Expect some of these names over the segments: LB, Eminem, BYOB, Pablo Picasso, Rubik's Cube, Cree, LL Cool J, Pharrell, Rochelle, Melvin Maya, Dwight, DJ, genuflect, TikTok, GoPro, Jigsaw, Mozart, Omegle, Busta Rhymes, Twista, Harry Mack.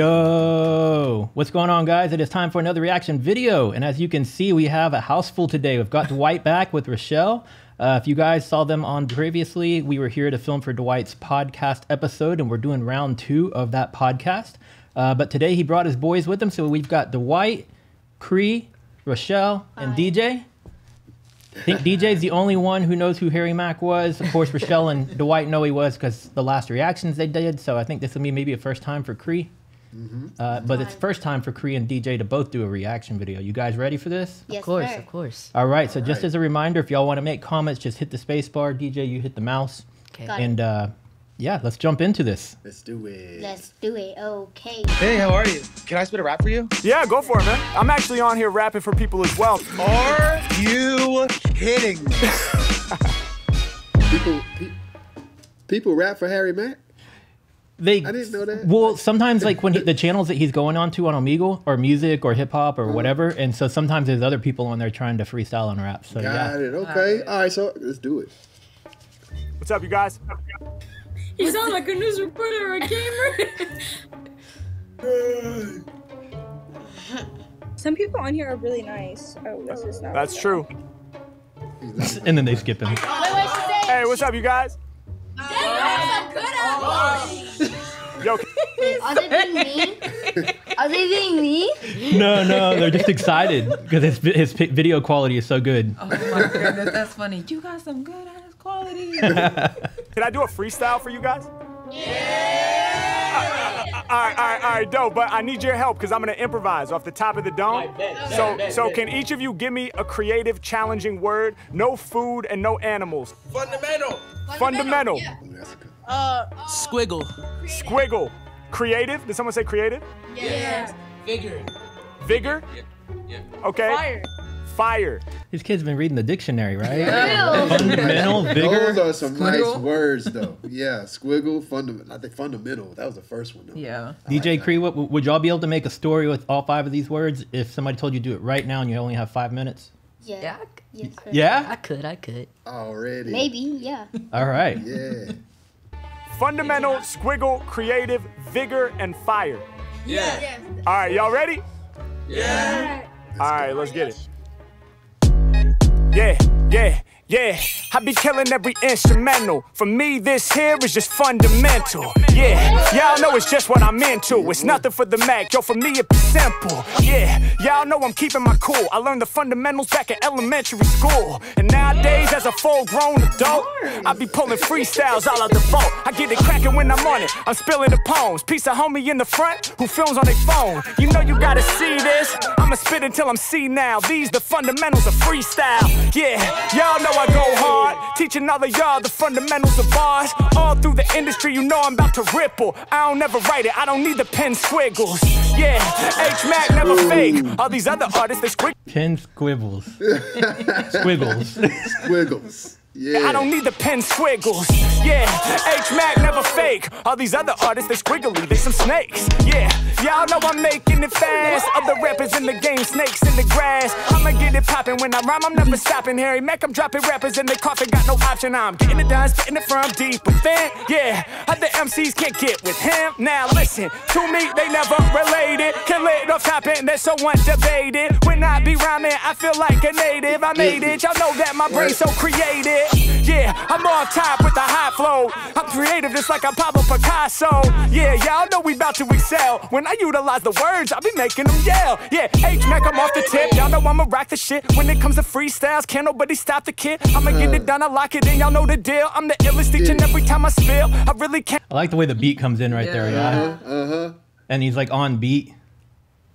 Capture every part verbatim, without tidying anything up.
Yo, what's going on, guys? It is time for another reaction video, and as you can see, we have a house full today. We've got Dwight back with Rochelle. Uh, if you guys saw them on previously, we were here to film for Dwight's podcast episode, and we're doing round two of that podcast. Uh, but today he brought his boys with him, so we've got Dwight, Cree, Rochelle, and Hi. D J. I think D J's the only one who knows who Harry Mack was. Of course, Rochelle and Dwight know he was because the last reactions they did, so I think this will be maybe a first time for Cree. Mm-hmm. uh, but it's first time for Cree and D J to both do a reaction video. You guys ready for this? Yes, of course, sir. Of course. All right, so All right. just as a reminder, if y'all want to make comments, just hit the space bar. D J, you hit the mouse. Okay. And uh, yeah, let's jump into this. Let's do it. Let's do it, okay. Hey, how are you? Can I spit a rap for you? Yeah, go for it, man. I'm actually on here rapping for people as well. Are you kidding me? people, pe people rap for Harry Mack? They, I didn't know that. Well, sometimes like when he, the channels that he's going on to on Omegle or music or hip hop or mm-hmm. whatever, and so sometimes there's other people on there trying to freestyle and rap. So Got yeah. it. Okay. All right. All right. So let's do it. What's up, you guys? You sound like a news reporter or a gamer. Some people on here are really nice. Oh, this is not. That's true. And then they skip him. Hey, what's up, you guys? That's good oh. Yo. Are they being mean? Are they being mean? No, no, they're just excited because his, his video quality is so good. Oh my goodness, that's funny. You got some good ass quality. Can I do a freestyle for you guys? Yeah! All right, all right, all right, all right dope, but I need your help because I'm going to improvise off the top of the dome. So, so can each of you give me a creative, challenging word? No food and no animals. Fundamental. Fundamental. Fundamental. Yeah. Uh, uh, Squiggle. Creative. Squiggle. Creative. Did someone say creative? Yeah. Vigor. Vigor? Yeah. Yeah. Okay. Fire. Fire. His kid's been reading the dictionary, right? Yeah. Fundamental, vigor. Those are some squiggle. Nice words, though. Yeah, squiggle, fundamental. I think fundamental. That was the first one, though. Yeah. D J like Cree, what, would y'all be able to make a story with all five of these words if somebody told you to do it right now and you only have five minutes? Yeah. Yeah? I, yes, yeah? I could, I could. Already. Maybe, yeah. All right. Yeah. Fundamental, squiggle, creative, vigor, and fire. Yeah. Yeah. All right, y'all ready? Yeah. All right, let's get it. Yeah, yeah, yeah. I be killing every instrumental. For me, this here is just fundamental. Yeah, y'all know it's just what I'm into. It's nothing for the Mac, yo, for me it's simple. Yeah, y'all know I'm keeping my cool. I learned the fundamentals back in elementary school. And nowadays, as a full-grown adult, I be pulling freestyles all out the vault. I get it cracking when I'm on it. I'm spilling the poems. Piece of homie in the front who films on their phone. You know you gotta see this. I'ma spit until I'm see now. These the fundamentals of freestyle. Yeah, y'all know I go hard, teaching all of y'all the fundamentals of bars. All through the industry, you know I'm about to ripple. I don't never write it, I don't need the pen squiggles. Yeah, H-Mac never fake. All these other artists, they squiggle. Pen squibbles. Squiggles. Squiggles. Yeah. I don't need the pen squiggles. Yeah, H-Mac never fake. All these other artists, they squiggly, they some snakes. Yeah, y'all know I'm making it fast. Other rappers in the game, snakes in the grass. I'ma get it poppin' when I rhyme, I'm never stopping. Harry Mack, I'm dropping rappers in the coffin, got no option. I'm getting it done, spitting it from deep within. Yeah, other M Cs can't get with him. Now listen, to me, they never related. Kill it off top and they're so undebated. When I be rhyming, I feel like a native. I made it, y'all know that my brain's so creative. Yeah, I'm on top with the high flow. I'm creative just like I'm Pablo Picasso. Yeah, y'all know we about to excel. When I utilize the words, I be making them yell. Yeah, H-Mack, I'm off the tip. Y'all know I'ma rock the shit. When it comes to freestyles, can't nobody stop the kid. I'ma get it done, I lock it in. Y'all know the deal. I'm the illest teaching every time I spill. I really can't. I like the way the beat comes in right yeah. there. Yeah. Uh-huh. And he's like on beat.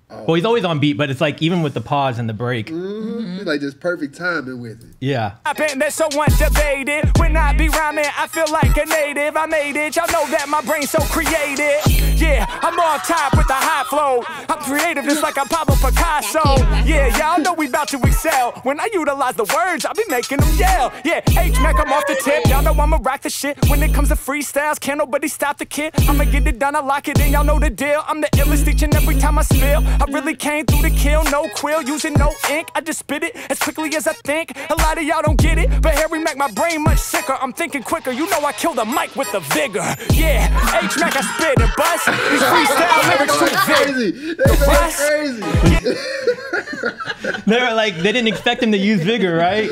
Oh. Well, he's always on beat, but it's like even with the pause and the break. Mm-hmm. Like just perfect timing with it. Yeah. I've been there so undebated. When I be rhyming, I feel like a native. I made it. Y'all know that my brain's so creative. Yeah, I'm on top with the high flow. I'm creative just like I'm Pablo Picasso. Yeah, y'all know we about to excel. When I utilize the words, I be making them yell. Yeah, H-Mack, I'm off the tip. Y'all know I'ma rock the shit. When it comes to freestyles, can't nobody stop the kid. I'ma get it done, I lock it in. Y'all know the deal. I'm the illest teaching every time I spill. I really came through the kill, no quill, using no ink. I just spit it as quickly as I think. A lot of y'all don't get it, but Harry Mack, my brain much sicker. I'm thinking quicker. You know I kill the mic with the vigor. Yeah, H-Mack, I spit and bust. lyrics. These freestyle lyrics are crazy. They crazy. They were like, they didn't expect him to use vigor, right?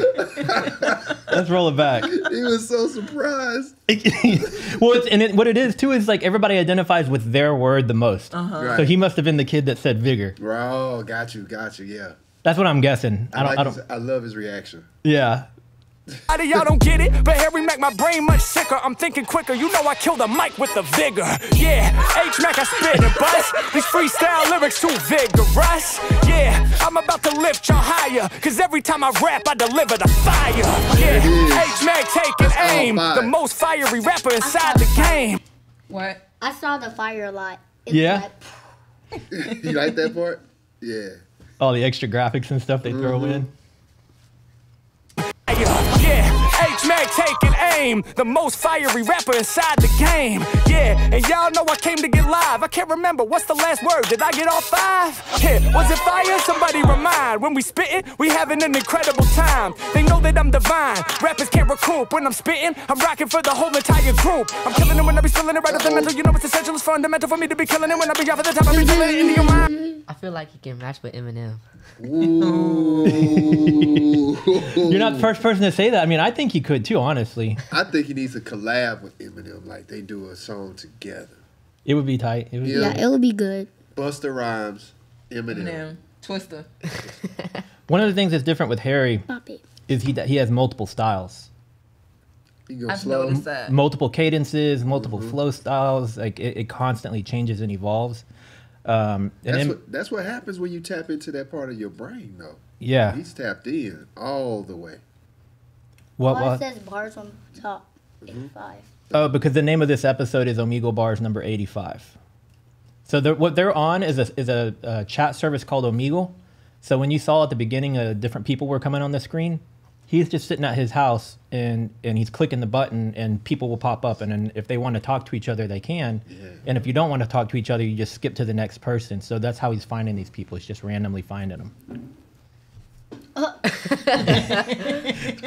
Let's roll it back. He was so surprised. Well, it's, and it, what it is too is like everybody identifies with their word the most. Uh-huh. Right. So he must have been the kid that said vigor. Oh, got you, got you, yeah. That's what I'm guessing. I, I, don't, like I, don't, his, I love his reaction. Yeah. A lot of y'all don't get it, but Harry Mack, my brain much sicker. I'm thinking quicker. You know I kill the mic with the vigor. Yeah, H Mack, I spit and bust. These freestyle lyrics too vigorous. Yeah, I'm about to lift y'all higher. Cause every time I rap, I deliver the fire. Yeah, H Mack taking aim. The most fiery rapper inside the game. What? I saw the fire a lot. It's yeah. Like... You like that part? Yeah. All the extra graphics and stuff they mm-hmm. throw in. Yeah, H-Mac taking aim, the most fiery rapper inside the game. Yeah, and y'all know I came to get live. I can't remember, what's the last word? Did I get all five? Yeah, was it fire? Somebody remind. When we spittin', we having an incredible time. They know that I'm divine. Rappers can't recoup. When I'm spittin', I'm rocking for the whole entire group. I'm killing it when I be spilling it right off the mental. You know it's essential, it's fundamental for me to be killing it. When I be off at the top, I be killing it into your mind. I feel like he can match with Eminem. Ooh. You're not the first person to say that. I mean, I think he could too, honestly. I think he needs to collab with Eminem, like they do a song together. It would be tight. It would yeah. be yeah, it would be good. Busta Rhymes, Eminem, Eminem. Twista. One of the things that's different with Harry is he he has multiple styles. He goes I've slow. Noticed that. Multiple cadences, multiple mm-hmm. flow styles. Like it, it constantly changes and evolves. Um, and that's, what, that's what happens when you tap into that part of your brain, though. Yeah, he's tapped in all the way. What, what? Says bars on top eighty-five. Oh, because the name of this episode is Omegle Bars number eighty-five. So they're, what they're on is a is a, a chat service called Omegle. So when you saw at the beginning, uh, different people were coming on the screen. He's just sitting at his house and, and he's clicking the button and people will pop up. And, and if they want to talk to each other, they can. Yeah. And if you don't want to talk to each other, you just skip to the next person. So that's how he's finding these people. He's just randomly finding them. Uh.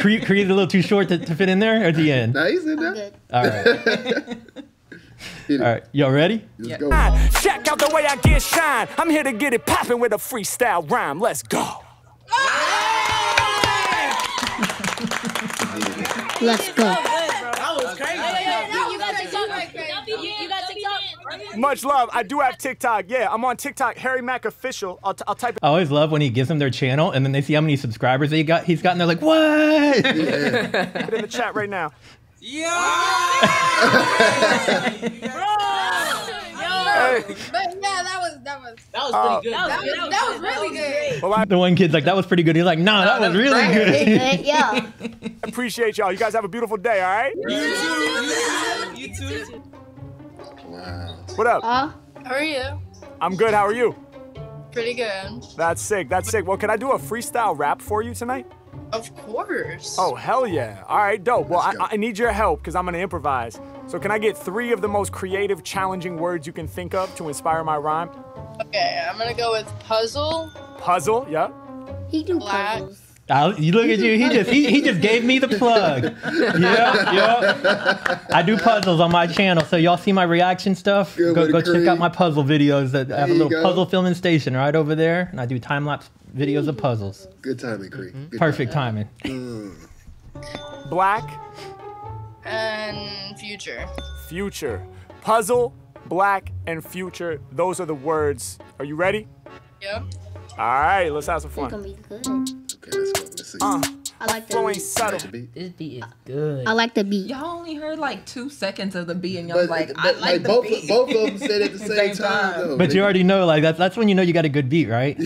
Cree, Cree's a little too short to, to fit in there or at the end? No, he's in there. All right. All right, y'all ready? Let's yeah. go. Check out the way I get shine. I'm here to get it popping with a freestyle rhyme. Let's go. Let's go. That was crazy. You got TikTok right there. You got TikTok. Much love. I do have TikTok. Yeah, I'm on TikTok. Harry Mack Official. I'll, t I'll type it. I always love when he gives them their channel and then they see how many subscribers they got. He's gotten. They're like, what? Put yeah. in the chat right now. Yo! Yo! But yeah, that was that was that was uh, pretty good. That was, that was, that was really good. Well, I, the one kid's like, that was pretty good. He's like, nah, that, that was, was really great. good. Yeah. Appreciate y'all. You guys have a beautiful day. All right. You too. You too. Wow. What up? Uh, how are you? I'm good. How are you? Pretty good. That's sick. That's sick. Well, can I do a freestyle rap for you tonight? Of course. Oh, hell yeah. All right, dope. Well, I, I need your help because I'm going to improvise. So can I get three of the most creative, challenging words you can think of to inspire my rhyme? Okay, I'm going to go with puzzle. Puzzle, yeah. He can puzzles. I'll, you look at you. He just he, he just gave me the plug. Yeah, yeah. I do puzzles on my channel, so y'all see my reaction stuff. Good go go check cream. out my puzzle videos. That I have a little go. puzzle filming station right over there, and I do time lapse videos of puzzles. Good timing, Cree. Mm-hmm. Perfect timing. Mm. Black and future. Future, puzzle, black and future. Those are the words. Are you ready? Yep. All right, let's have some fun. It's gonna be good. Okay, let's go. Let's see. Uh, I like the beat. Subtle. Like the beat. This beat is good. I like the beat. Y'all only heard like two seconds of the beat, and y'all was like, but, I like, like the both, beat. Both of them said it at the same, same time. time. Though, but man. You already know, like that's that's when you know you got a good beat, right?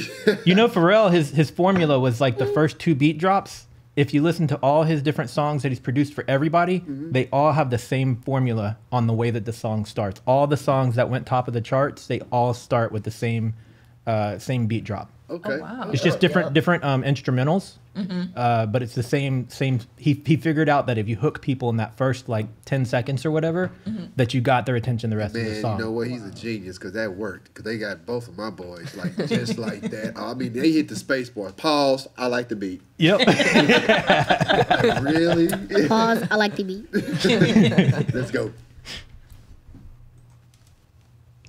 You know, Pharrell, his his formula was like the first two beat drops. If you listen to all his different songs that he's produced for everybody, mm-hmm. they all have the same formula on the way that the song starts. All the songs that went top of the charts, they all start with the same uh, same beat drop. Okay. Oh, wow. It's just different, yeah. different um, instrumentals, mm-hmm. uh, but it's the same. Same. He he figured out that if you hook people in that first like ten seconds or whatever, mm-hmm. that you got their attention the rest Man, of the song. You know what? He's wow. a genius because that worked. Because they got both of my boys like just like that. I mean, they hit the space bar. Pause. I like the beat. Yep. Like, really? Pause. I like the beat. Let's go.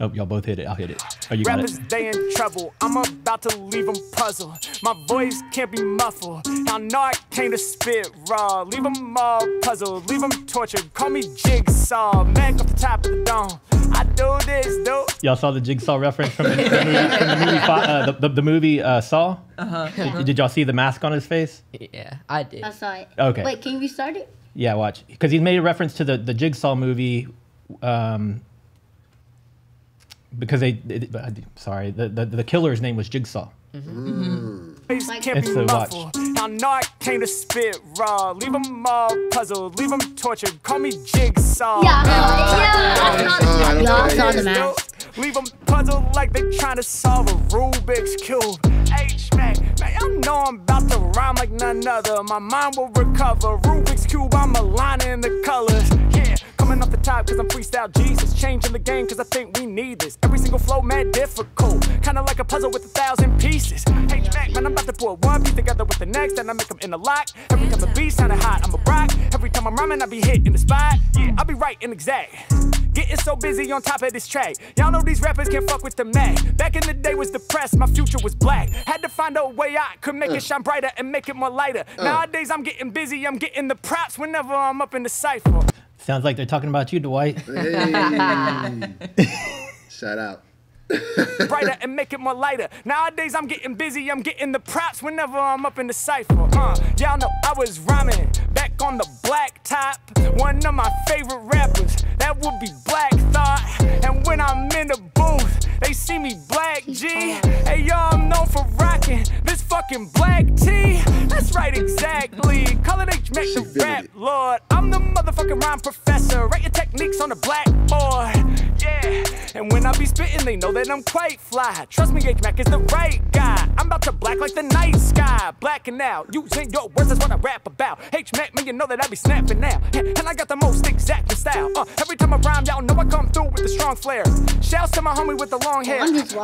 Oh, y'all both hit it. I'll hit it. Oh, you got it. Rappers, they in trouble. I'm about to leave them puzzled. My voice can't be muffled. Now, no, I came to spit raw. Leave them all puzzled. Leave them tortured. Call me Jigsaw. Mack up the top of the dome. I do this, though. Y'all saw the Jigsaw reference from the movie, from the movie, uh, the, the, the movie uh, Saw? Uh-huh. Did, did y'all see the mask on his face? Yeah, I did. I saw it. Okay. Wait, can you restart it? Yeah, watch. Because he made a reference to the, the Jigsaw movie. Um, because they, they, they sorry, the, the, the killer's name was Jigsaw. Mm-hmm. Mm-hmm. Like, can't be muffled. Now, no, I came to spit raw. Leave them all puzzled. Leave them tortured. Call me Jigsaw. Yeah, I saw the mask. Leave them puzzled like they trying to solve a Rubik's Cube. H-Mac, man, I know I'm about to rhyme like none other. My mind will recover. Rubik's Cube, I'm aligning the colors. Yeah, coming off the top because I'm freestyle Jesus. Changing the game because I think we need this. Every single flow, man, difficult. Kind of like a puzzle with a thousand pieces. H-Mac, man, I'm about to put one piece together with the next, and I make them in a lock. Every time the beat sounded hot, I'm a rock. Every time I'm rhyming, I be hitting the spot. Yeah, I'll be right and exact. Getting so busy on top of this track. Y'all know these rappers can't fuck with the Mac. Back in the day was depressed, my future was black. Had to find a way I could make uh. it shine brighter and make it more lighter. Uh. Nowadays I'm getting busy, I'm getting the props whenever I'm up in the cypher. Sounds like they're talking about you, Dwight. Hey. Shout out. Brighter and make it more lighter. Nowadays I'm getting busy, I'm getting the props whenever I'm up in the cypher. Uh, y'all know I was rhyming back on the black top. One of my favorite rappers, that would be Black Thought. And when I'm in the booth, they see me Black G. Hey y'all, I'm known for rocking this fucking black tea. That's right, exactly. Call it H-Mac the rap lord. I'm the motherfucking rhyme professor. Write your techniques on the blackboard. Yeah, and when I be spitting, they know that I'm quite fly. Trust me, H-Mac is the right guy. I'm about to black like the night sky. Blacking out, using your words, that's what I rap about. H-Mac, man, you know that I be snapping now. And I got the most exacting style. Uh, every time I rhyme, y'all know I come through with a strong flare. Shouts to my homie with the long hair.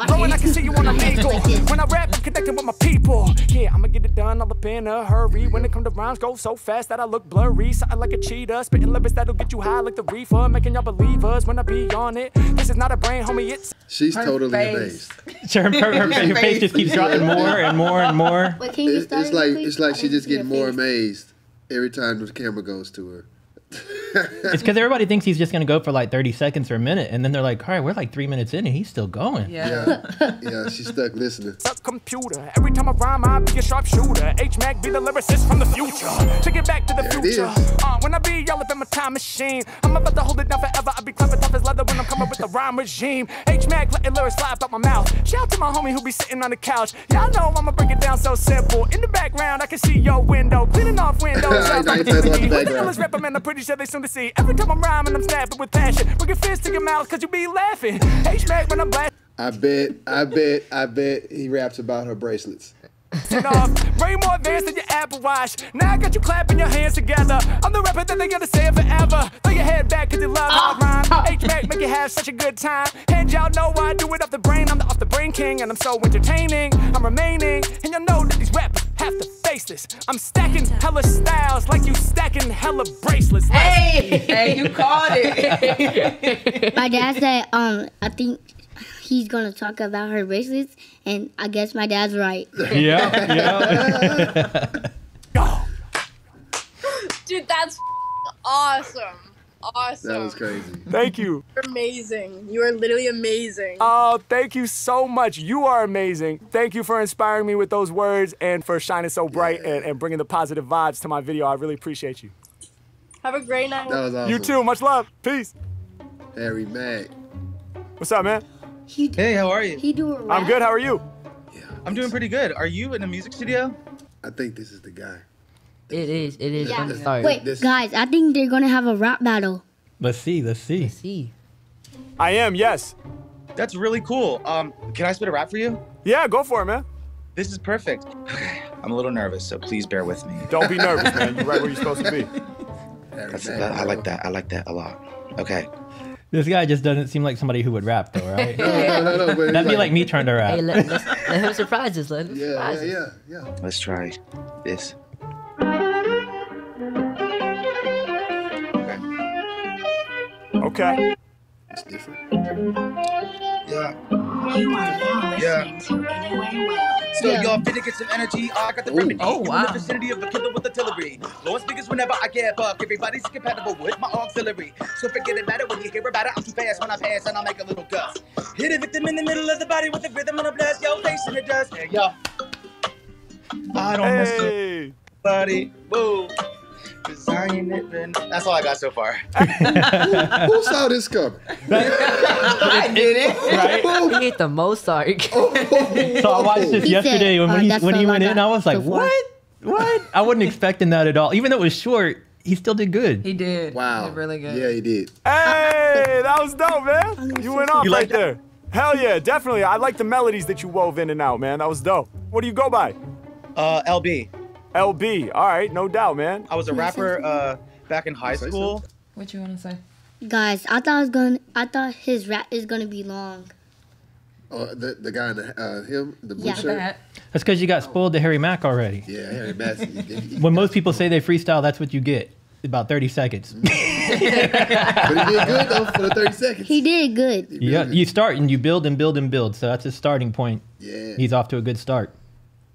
Blowing, I can see you on a eagle. When I rap, I'm connecting with my people. Yeah, I'ma get it done, I'll up in a hurry. When it come to rhymes, go so fast that I look blurry. Something like a cheetah, spitting lyrics that'll get you high like the reefer. Making y'all believers when I be on it. This is not a brain, homie. It's she's her totally face. Amazed. Her, her, her, her face just keeps dropping more and more and more. Wait, can you it's, it's like please? It's like I she just getting more face. Amazed every time the camera goes to her. It's because everybody thinks he's just gonna go for like thirty seconds or a minute, and then they're like, "All right, we're like three minutes in, and he's still going." Yeah, yeah, yeah, she's stuck listening. Suck computer. Every time I rhyme, I be a sharp shooter. H-Mac be the lyricist from the future. Take it back to the there future. Uh, when I be y'all up in my time machine, I'm about to hold it down forever. I be clapping tough as leather when I'm coming with the rhyme regime. H-Mac letting lyrics fly out my mouth. Shout out to my homie who be sitting on the couch. Y'all know I'ma break it down so simple. In the background, I can see your window, cleaning off windows. What the hell is rapping? I'm pretty sure they soon to see. Every time I'm rhyming, I'm snapping with passion. Bring your fist to your mouth, cause you be laughing. H-Mac when I'm black. I bet, I bet, I bet he raps about her bracelets. Way more advanced than your Apple Watch. Now I got you clapping your hands together. I'm the rapper that they gonna say forever. Throw your head back cause you love oh. my rhyme. H-Mac make you have such a good time. And y'all know I do it off the brain. I'm the off the brain king and I'm so entertaining. I'm remaining and y'all know that these rappers have to face this. I'm stacking hella styles like you stacking hella bracelets. Hey, hey, you caught it. My dad said, um, I think he's gonna talk about her bracelets, and I guess my dad's right. Yeah, yeah. Dude, that's awesome. Awesome. That was crazy. Thank you. You're amazing. You are literally amazing. Oh, thank you so much. You are amazing. Thank you for inspiring me with those words and for shining so bright yeah. and, and bringing the positive vibes to my video. I really appreciate you. Have a great night. That was awesome. You too. Much love. Peace. Harry Mack. What's up, man? He do, hey, how are you? He do a rap. I'm good. How are you? Yeah, I'm doing so. pretty good. Are you in a music studio? I think this is the guy. It is. It is. Yeah. Sorry. Wait, this. guys, I think they're going to have a rap battle. Let's see. Let's see. Let's see. I am, yes. That's really cool. Um, can I spit a rap for you? Yeah, go for it, man. This is perfect. Okay. I'm a little nervous, so please bear with me. Don't be nervous, man. You're right where you're supposed to be. That's, that, I like that. I like that a lot. Okay. This guy just doesn't seem like somebody who would rap, though, right? no, no, no, no, That'd like, be like me trying to rap. Hey, let, let's, let him surprise us. Let him yeah, surprise yeah, us. Yeah, yeah. Let's try this. Okay. Okay. It's different. Yeah. You are now listening to Anyway Well. So yeah. Y'all finna get some energy. I got the Ooh. remedy. Oh, wow. In the vicinity of the killer with artillery. Lowest speakers whenever I get buck. Everybody's compatible with my auxiliary. So forget it matter when you hear about it. I'm too fast when I pass and I make a little gust. Hit a victim in the middle of the body with a rhythm and a blast. Yo, face in the dust. Hey, yo. I don't miss hey. Buddy. Boo. That's all I got so far. who, who saw this coming? I did it. Right? He ate the Mozart. oh, oh, oh. So I watched this he yesterday said, when, oh, he, when he went in. I was like, what? What? I wasn't expecting that at all. Even though it was short, he still did good. He did. Wow. He did really good. Yeah, he did. Hey, that was dope, man. You went off you right there. That? Hell yeah, definitely. I like the melodies that you wove in and out, man. That was dope. What do you go by? Uh, L B. L B, all right, no doubt, man. I was a rapper uh, back in high school. What you want to say? Guys, I thought I was going. I thought his rap is gonna be long. Uh, the the guy, in the, uh, him, the blue yeah, shirt. That. That's because you got spoiled to Harry Mack already. Yeah, Harry Mack. When most people say they freestyle, that's what you get. About thirty seconds. But he did good though for the thirty seconds. He did good. He yeah, did. You start and you build and build and build. So that's his starting point. Yeah. He's off to a good start.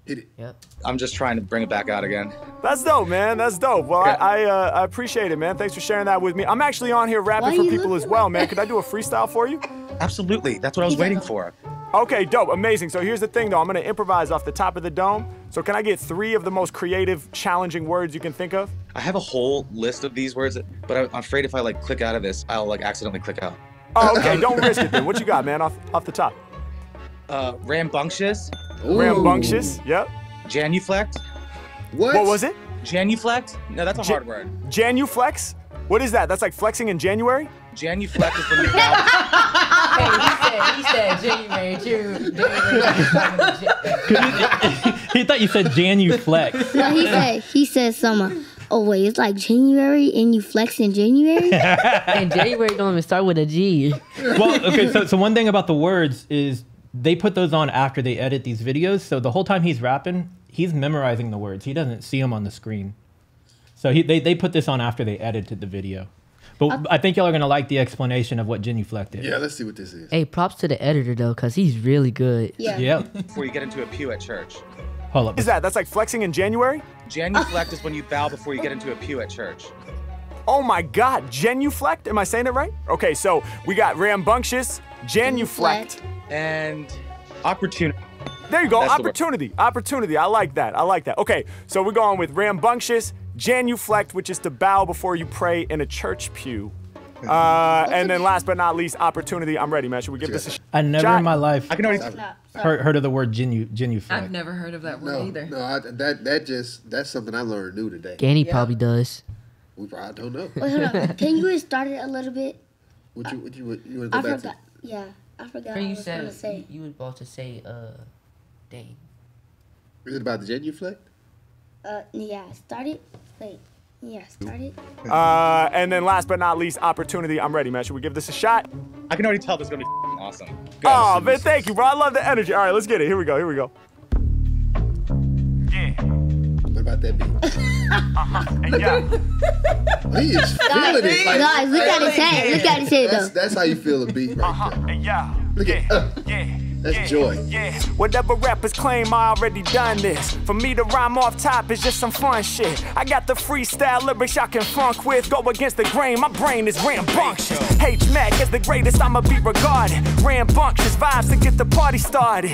Hit it. Yeah. I'm just trying to bring it back out again. That's dope, man. That's dope. Well, yeah. I I, uh, I appreciate it, man. Thanks for sharing that with me. I'm actually on here rapping for people as well, man. Could I do a freestyle for you? Absolutely. That's what I was waiting for. Okay, dope. Amazing. So here's the thing, though. I'm going to improvise off the top of the dome. So can I get three of the most creative, challenging words you can think of? I have a whole list of these words, but I'm afraid if I, like, click out of this, I'll, like, accidentally click out. Oh, okay. Don't risk it, then. What you got, man, off, off the top? Uh, rambunctious. Ooh. Rambunctious, yep. Genuflect. What? What was it? Genuflect? No, that's a Gen hard word. Genuflex? What is that? That's like flexing in January? Genuflect is when you He said January, June, January. He thought you said genuflex. No, he said, he said summer. Oh, wait, it's like January and you flex in January? And January don't even start with a G. Well, okay, so, so one thing about the words is they put those on after they edit these videos. So the whole time he's rapping, he's memorizing the words. He doesn't see them on the screen. So he, they, they put this on after they edited the video. But I, I think y'all are going to like the explanation of what genuflect is. Yeah, let's see what this is. Hey, props to the editor, though, because he's really good. Yeah. Yep. Before you get into a pew at church. Hold up. What is that? That's like flexing in January? Genuflect is when you bow before you get into a pew at church. Oh, my God. Genuflect? Am I saying it right? Okay, so we got rambunctious, genuflect. And opportunity. There you go. That's opportunity. Opportunity. I like that. I like that. Okay, so we're going with rambunctious, genuflect, which is to bow before you pray in a church pew. Uh, and then last but not least, opportunity. I'm ready, man. Should we give this a shot? I never in my life I can already heard, heard of the word genu, genuflect. I've never heard of that word no, either. No, I, that, that just, that's something I learned new today. Danny yeah. probably does. We, I don't know. Wait, hold on. Can you restart it a little bit? Would you, would you, would you, would you go I back forgot. To? Yeah, I forgot what you said, going to say. You were about to say, uh, dang. Is it about the genuflect? Uh, yeah, start it. Wait, yeah, start it. Uh, and then last but not least, opportunity. I'm ready, man. Should we give this a shot? I can already tell this is gonna be awesome. Go oh, man, thank you, bro. I love the energy. All right, let's get it. Here we go, here we go. Yeah. What about that beat? uh-huh, and yeah. He is feeling it. Like, guys, look at his head. Look at his head, though. That's, that's how you feel a beat right uh-huh, there. Yeah. Look at, uh. yeah. That's yeah, joy. Yeah. Whatever rappers claim, I already done this. For me to rhyme off top is just some fun shit. I got the freestyle lyrics I can funk with. Go against the grain, my brain is rambunctious. H-Mac is the greatest, I'ma be regarded. Rambunctious vibes to get the party started.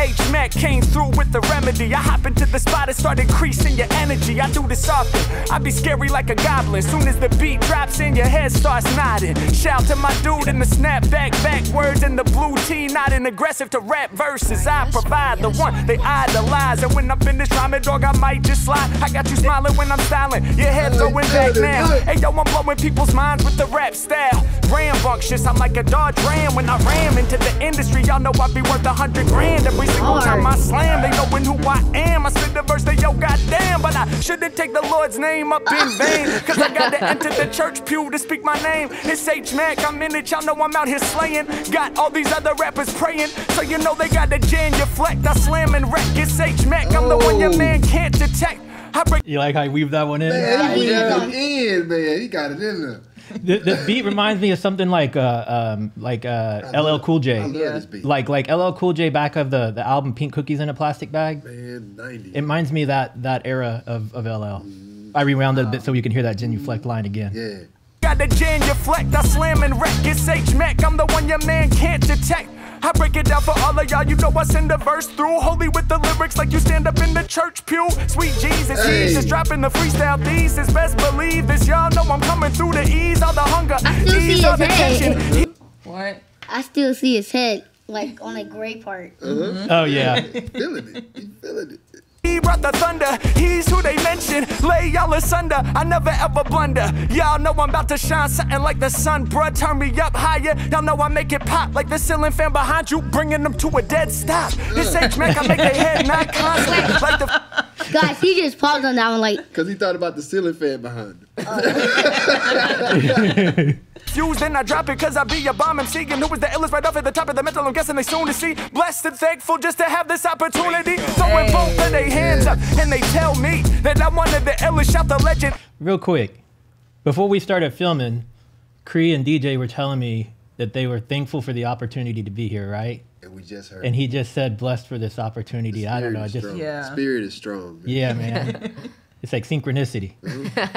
H-Mac came through with the remedy. I hop into the spot and start increasing your energy. I do this often, I be scary like a goblin. Soon as the beat drops in, your head starts nodding. Shout to my dude in the snapback, backwards in the blue tee, nodding aggressive to rap verses. I provide the one they idolize. And when I'm finished rhyming, dog, I might just slide. I got you smiling when I'm styling. Your head's going back now. Hey, yo, I'm blowing people's minds with the rap style. Rambunctious, I'm like a Dodge Ram. When I ram into the industry, y'all know I be worth a hundred grand. Every single time I slam, they knowin' who I am. I spit the verse, they yo, goddamn. But I shouldn't take the Lord's name up in vain, cause I gotta enter the church pew to speak my name. It's H-Mac, I'm in it, y'all know I'm out here slaying. Got all these other rappers praying, so you know they got the genuflect. I slam and wreck, it's H-Mac. I'm the one your man can't detect. I break. You like how I weave that one in? Man, he weaved that in, man. He got it in there. the, the beat reminds me of something like uh, um, like uh, L L Cool J. I love this beat. Like like L L Cool J back of the, the album Pink Cookies in a Plastic Bag. Man, ninety. It reminds me of that that era of, of L L. Mm. I rewound it a bit so you can hear that genuflect mm. line again. Yeah. Got the genuflect, I slam and wreck. It's H Mac. I'm the one your man can't detect. I break it down for all of y'all. You know I send a verse through, holy with the lyrics like you stand up in the church pew. Sweet Jesus, hey. Jesus dropping the freestyle thesis. Best believe this, y'all know I'm coming through to ease all the hunger. I still ease see all his head. Tension. What? I still see his head, like on a gray part. Uh -huh. Oh yeah. He's feeling it. He's feeling it. He brought the thunder, he's who they mention. Lay y'all asunder, I never ever blunder. Y'all know I'm about to shine something like the sun, bruh. Turn me up higher, y'all know I make it pop like the ceiling fan behind you, bringing them to a dead stop. This H-Mac, I make their head not constant like the guys, he just paused on that one like because he thought about the ceiling fan behind him. Uh. Fuse, then I drop it cause I be a bomb and seeing who was the illest right off at the top of the mental. I'm guessing they soon to see. Blessed and thankful just to have this opportunity. Throwing hey. both of their hands yeah. up and they tell me that I'm one of the illest. Shout the legend. Real quick, before we started filming, Cree and D J were telling me that they were thankful for the opportunity to be here, right? And we just heard. And he just said, "Blessed for this opportunity." I don't know. I just yeah. Spirit is strong. Man. Yeah, man. It's like synchronicity. Mm-hmm.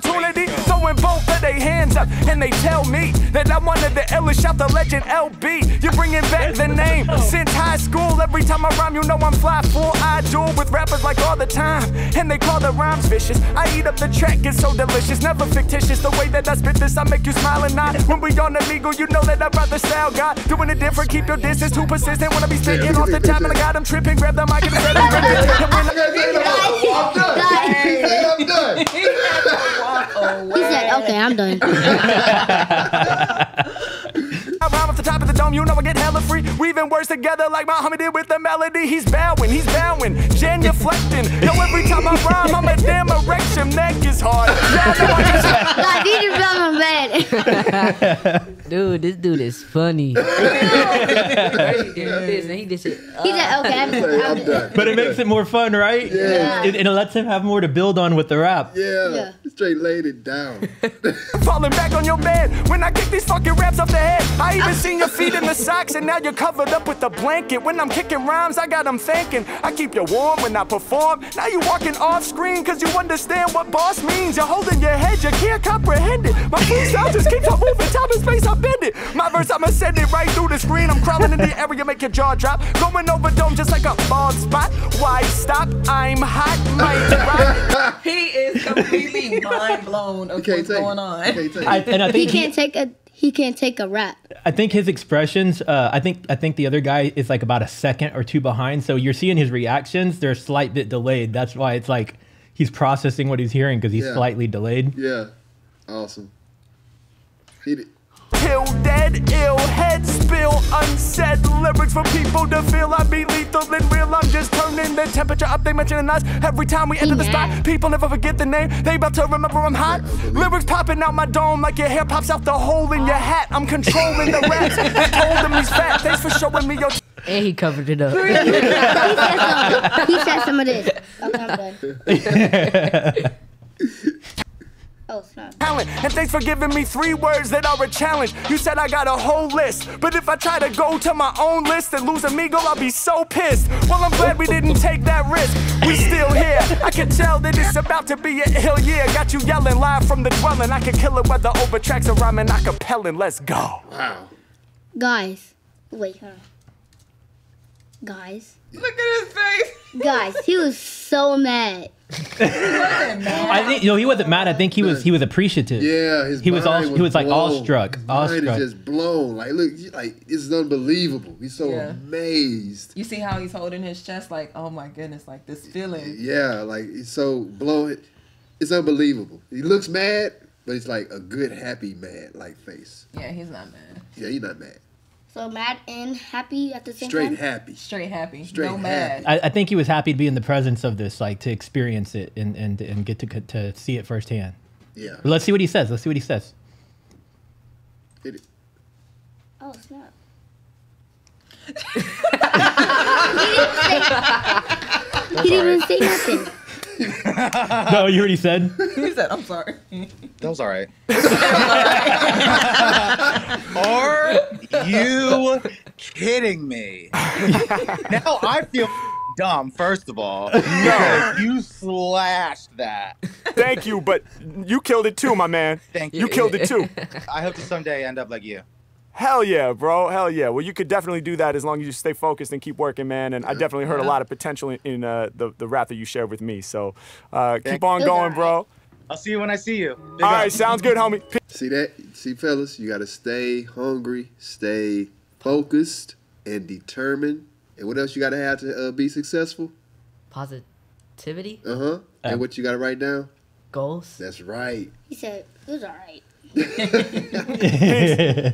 Opportunity, throwing both of their hands up, and they tell me that I'm one of the illest. Shout the legend L B. You're bringing back the name since high school. Every time I rhyme, you know I'm fly, full eye jewel with rappers like all the time, and they call the rhymes vicious. I eat up the track, it's so delicious, never fictitious. The way that I spit this, I make you smile and not. When we on Omegle, you know that I brought the style guy, doing it different. Keep your distance, too persistent. Wanna be spitting off the time, and I got him tripping. Grab the mic and grab the I'm done. I'm done. Away. He said, "Okay, I'm done." I'm off the top of the dome, you know I get hella free. Weaving words together like my homie did with the melody. He's bowing, he's bowing, genuflecting. Yo, every time I rhyme, I'm a damn erection. Neck is hard. Dude, this dude is funny. He did shit. He said, "Okay, I'm, I'm, I'm done." But it makes it more fun, right? Yeah. It, and it lets him have more to build on with the rap. Yeah. yeah. Straight laid it down. Falling back on your bed when I kick these fucking raps off the head. I even seen your feet in the socks and now you're covered up with a blanket. When I'm kicking rhymes, I got them thinking. I keep you warm when I perform. Now you walking off screen cause you understand what boss means. You're holding your head, you can't comprehend it. My freestyle just keeps on moving, time and space, I bend it. My verse, I'ma send it right through the screen. I'm crawling in the area, make your jaw drop. Going over dome just like a bald spot. Why stop? I'm hot, might rock. He is completely mind blown of what's going on. I, and I think he can't take a He can't take a rap. I think his expressions, uh, I think I think the other guy is like about a second or two behind. So you're seeing his reactions. They're a slight bit delayed. That's why it's like he's processing what he's hearing because he's yeah. slightly delayed. Yeah. Awesome. Hit it. Till dead, ill, head spill, unsaid lyrics for people to feel. I be lethal and real, I'm just turning the temperature up. They mention us every time we enter yeah. the spot. People never forget the name, they about to remember I'm hot. Lyrics popping out my dome like your hair pops out the hole in your hat. I'm controlling the raps, I told them he's fat. Thanks for showing me your... And he covered it up. he, said some, he said some of this. Okay, I'm done. Oh, talent, and thanks for giving me three words that are a challenge. You said I got a whole list, but if I try to go to my own list and lose Omegle, I'll be so pissed. Well, I'm glad we didn't take that risk. We still here. I can tell that it's about to be a ill year. Got you yelling live from the dwelling. I can kill it whether over tracks or rhyming a cappella. Let's go. Wow. Guys, wait, hold on. Guys. Look at his face. Guys, he was so mad. He wasn't mad. I think no, he wasn't mad. I think he was he was appreciative. Yeah, his he was all was he was like blown. awestruck. His awestruck. Mind is just blown. Like look, like it's unbelievable. He's so yeah. amazed. You see how he's holding his chest, like oh my goodness, like this feeling. Yeah, like he's so blown. It's unbelievable. He looks mad, but he's like a good happy mad like face. Yeah, he's not mad. Yeah, he's not mad. So mad and happy at the same Straight time? Straight happy. Straight happy. Straight no happy. mad. I, I think he was happy to be in the presence of this, like to experience it and, and, and get to to see it firsthand. Yeah. But let's see what he says. Let's see what he says. Hit it. Oh, snap. He didn't say, he didn't even say nothing. No, you heard he said? He said, I'm sorry. That was all right. Are you kidding me? Now I feel dumb, first of all. No, you slashed that. Thank you, but you killed it too, my man. Thank you. You killed it too. I hope to someday end up like you. Hell yeah, bro. Hell yeah. Well, you could definitely do that as long as you stay focused and keep working, man. And I definitely heard a lot of potential in, in uh, the, the rap that you shared with me. So uh, keep on going, bro. I'll see you when I see you. Big All up. Right, sounds good, homie. See that? See, fellas, you got to stay hungry, stay focused and determined. And what else you got to have to uh, be successful? Positivity. Uh-huh. Um, and what you got to write down? Goals. That's right. He said, it was all right.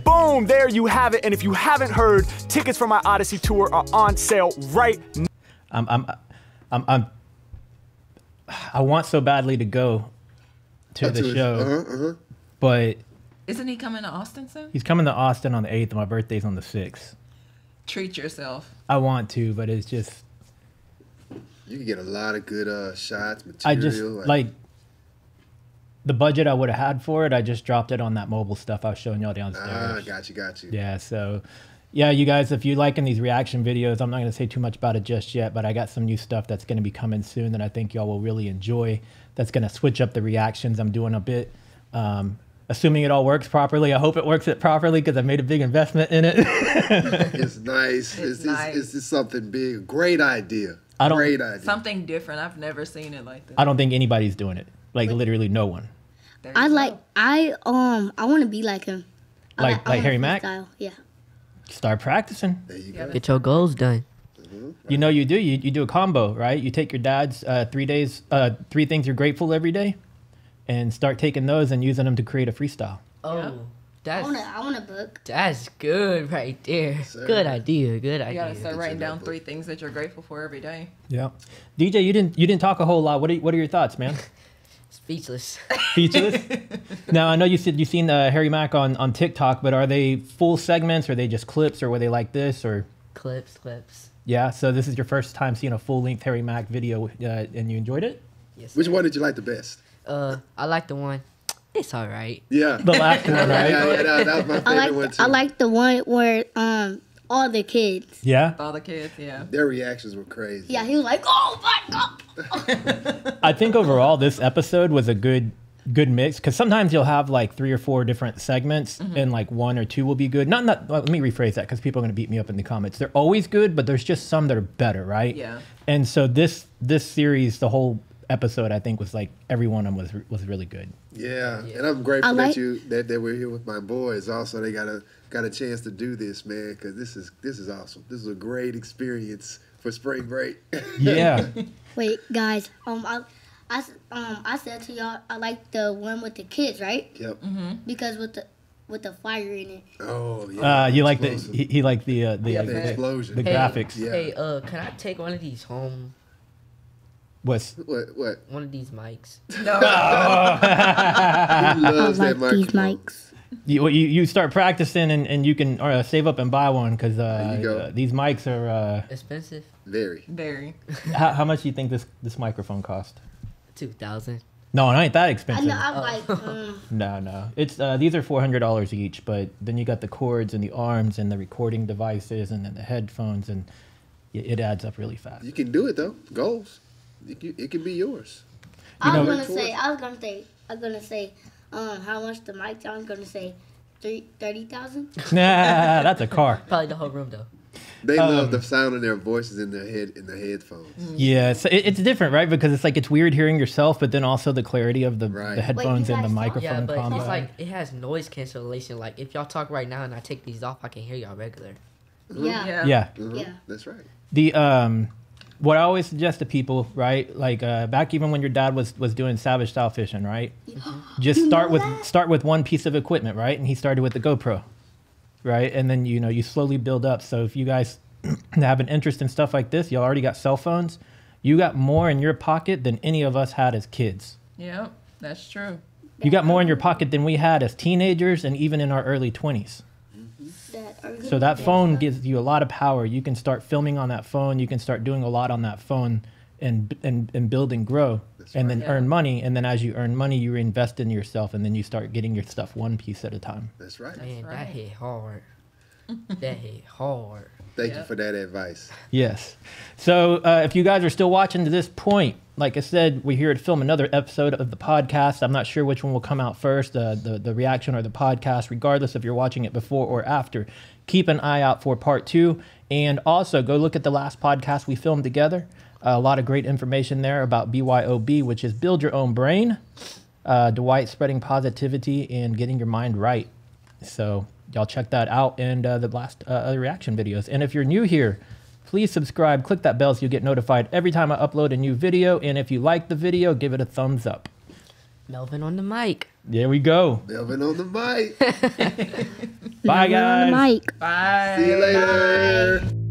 Boom, there you have it. And if you haven't heard, tickets for my Odyssey tour are on sale right now. I'm, I'm, I'm, I'm, I want so badly to go to the show, uh-huh, uh-huh. but... Isn't he coming to Austin soon? He's coming to Austin on the eighth, and my birthday's on the sixth. Treat yourself. I want to, but it's just... You can get a lot of good uh, shots, material. I just, like... like the budget I would have had for it, I just dropped it on that mobile stuff I was showing y'all downstairs. Ah, got you, got you. Yeah, so, yeah, you guys, if you liking these reaction videos, I'm not going to say too much about it just yet, but I got some new stuff that's going to be coming soon that I think y'all will really enjoy. That's going to switch up the reactions I'm doing a bit. Um, assuming it all works properly. I hope it works it properly because I made a big investment in it. It's nice. It's, it's, nice. It's, it's something big. Great idea. I don't, Great idea. Something different. I've never seen it like this. I don't think anybody's doing it. Like, like literally no one. I like go. I um I want to be like him. I like like, like Harry Mack. Style. Yeah. Start practicing. There you go. Get your goals done. Mm-hmm. You know you do. You you do a combo, right? You take your dad's uh, three days, uh, three things you're grateful every day, and start taking those and using them to create a freestyle. Oh, yeah. That's. I want, a, I want a book. That's good right there. Sir. Good idea. Good idea. You gotta start writing down three things that you're grateful for every day. Yeah, D J, you didn't you didn't talk a whole lot. What are what are your thoughts, man? Speechless. Speechless? Now, I know you said you've seen uh, Harry Mack on, on TikTok, but are they full segments? Or are they just clips? Or were they like this? Or Clips, clips. Yeah, so this is your first time seeing a full-length Harry Mack video, uh, and you enjoyed it? Yes. Which sir. One did you like the best? Uh, I like the one. It's all right. Yeah. The last one, right? Yeah, yeah, that, that was my favorite I like, one, too. I like the one where... Um, all the kids. Yeah? All the kids, yeah. Their reactions were crazy. Yeah, he was like, oh my God. I think overall this episode was a good good mix, because sometimes you'll have like three or four different segments, mm-hmm. and like one or two will be good. Not, not well, let me rephrase that because people are going to beat me up in the comments. They're always good, but there's just some that are better, right? Yeah. And so this this series, the whole episode, I think was like every one of them was, was really good. Yeah, yeah. And I'm grateful like that you that, that we're here with my boys. Also, they got a got a chance to do this, man, because this is this is awesome. This is a great experience for spring break. Yeah. Wait, guys. Um, I, I um I said to y'all I like the one with the kids, right? Yep. Mm-hmm. Because with the with the fire in it. Oh yeah. Uh, you like the he, he liked the uh, the, yeah, uh, the explosion, the, the hey, graphics. Yeah. Hey, uh, can I take one of these home? What's, what? What? One of these mics. No. Oh. Who loves I like that these mics. You, you you start practicing and, and you can or, uh, save up and buy one because uh, uh, these mics are uh, expensive. Very. Very. How, how much do you think this this microphone cost? Two thousand. No, it ain't that expensive. I know, I'm like, mm. No, no. It's uh, these are four hundred dollars each, but then you got the cords and the arms and the recording devices and then the headphones and it adds up really fast. You can do it though. Goals. It, it could be yours. You I was know, gonna say, I was gonna say, I was gonna say, um, how much the mic? I was gonna say, thirty thousand. Nah, that's a car. Probably the whole room though. They um, love the sound of their voices in their head in the headphones. Yeah, so it, it's different, right? Because it's like it's weird hearing yourself, but then also the clarity of the, right. the headphones Wait, and the microphone. Yeah, but combo. It's like it has noise cancellation. Like if y'all talk right now and I take these off, I can hear y'all regular. Mm-hmm. Yeah. Yeah. Yeah. Mm-hmm. Yeah. That's right. The um. What I always suggest to people, right? Like uh, back even when your dad was was doing savage style fishing, right? Just you start with that? start with one piece of equipment, right? And he started with the GoPro, right? And then you know you slowly build up. So if you guys have an interest in stuff like this, y'all already got cell phones. You got more in your pocket than any of us had as kids. Yeah, that's true. You got more in your pocket than we had as teenagers and even in our early twenties. So that phone gives you a lot of power. You can start filming on that phone. You can start doing a lot on that phone and and, and build and grow. this. And right. then yeah. earn money. And then as you earn money, you invest in yourself, and then you start getting your stuff one piece at a time. That's right. Man, That's right. that hit hard. That hit hard. Thank yep. you for that advice. Yes. So uh, if you guys are still watching to this point, like I said, we're here to film another episode of the podcast. I'm not sure which one will come out first, uh, the, the reaction or the podcast, regardless if you're watching it before or after. Keep an eye out for part two. And also go look at the last podcast we filmed together. Uh, a lot of great information there about B Y O B, which is build your own brain. Uh, Dwight spreading positivity and getting your mind right. So y'all check that out, and uh, the last uh, other reaction videos. And if you're new here, please subscribe, click that bell so you get notified every time I upload a new video. And if you like the video, give it a thumbs up. Melvin on the mic. There we go. Melvin on the mic. Bye, guys. Melvin on the mic. Bye. See you later. Bye.